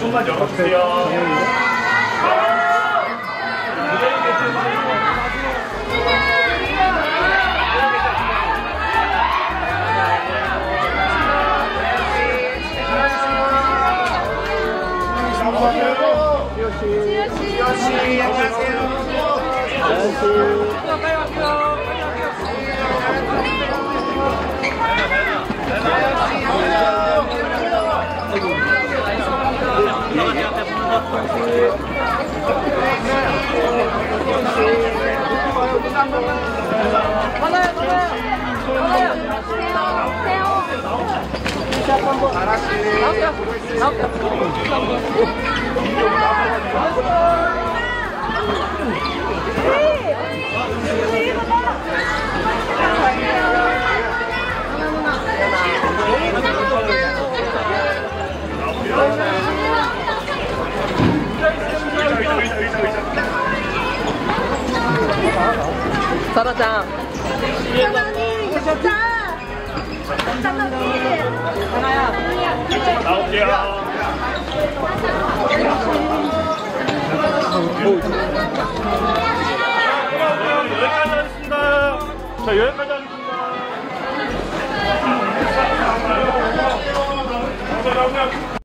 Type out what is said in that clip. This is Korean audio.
좀만 열어주세요. 지효씨 안녕하세요. 사라장 사장님 오셨다. 하나야 나올게요. 여기까지 하겠습니다. 자 여기까지 하겠습니다.